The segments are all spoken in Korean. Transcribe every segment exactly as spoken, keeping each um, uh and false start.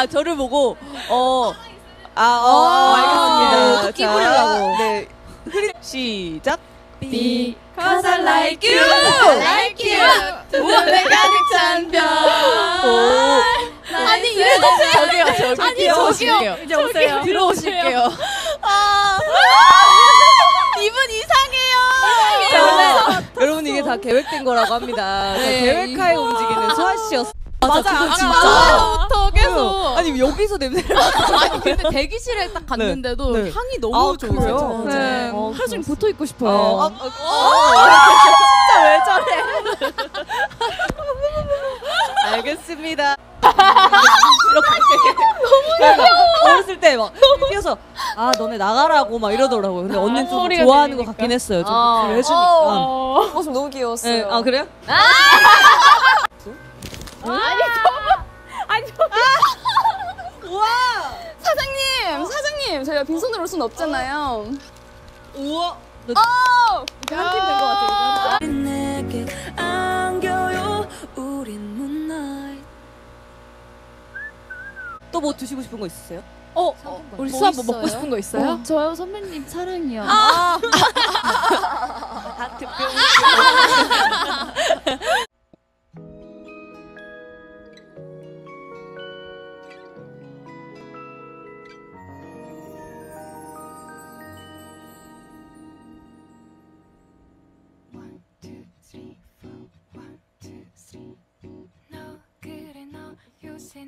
아, 저를 보고, 어, 아, 어, 알겠습니다. 또 끼부리려고. 네. 시작. Because I like you, I like you. 우원에 가득 찬 별. 아니, 이거 저기요, 저기요. 아니, 저기요. 이제 오세요. 들어오실게요. 아, 이분 이상해요. 여러분, 이게 다 계획된 거라고 합니다. 계획하에 움직이는 수아씨였어요. 맞아, 맞아, 진짜. 아까부터 계속. 아니, 여기서 냄새를 맡았어. 아니, 근데 대기실에 딱 갔는데도 네, 네. 향이 너무 아, 좋아요. 네. 네. 어, 하루 종일 붙어 있고 싶어요. 어, 아, 어, 진짜 왜 저래? 알겠습니다. 이렇게. 너무 귀여워. 어렸을 때 막 뛰어서 아, 너네 나가라고 막 이러더라고요. 근데 언니는 아, 좀 좋아하는 들리니까. 것 같긴 했어요. 좀 아, 해주니까. 모습 너무 귀여웠어요. 네. 아, 그래요? 아! 와! 아니 저분! 아니 저분! 아! 우와! 사장님! 어? 사장님! 저희가 빈손으로 올 순 없잖아요. 어. 우와! 너... 어! 이렇게 한 팀 된 것 같아요. 내게 안겨요 우린 문나잇. 또 뭐 드시고 싶은 거 있으세요? 어? 어 우리 수아 뭐 먹고 싶은 거 있어요? 어, 저요? 선배님 사랑이요. 아! 다 특별히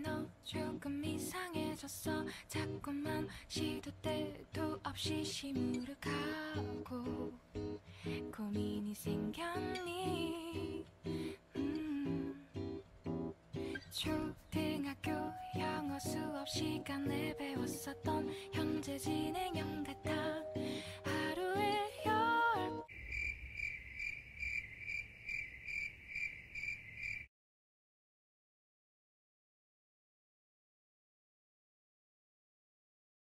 너 조금 이상해졌어. 자꾸만 시도 때도 없이 시무룩하고 고민이 생겼니. 음. 초등학교 영어 수업 시간에 배웠었던 현재 진행형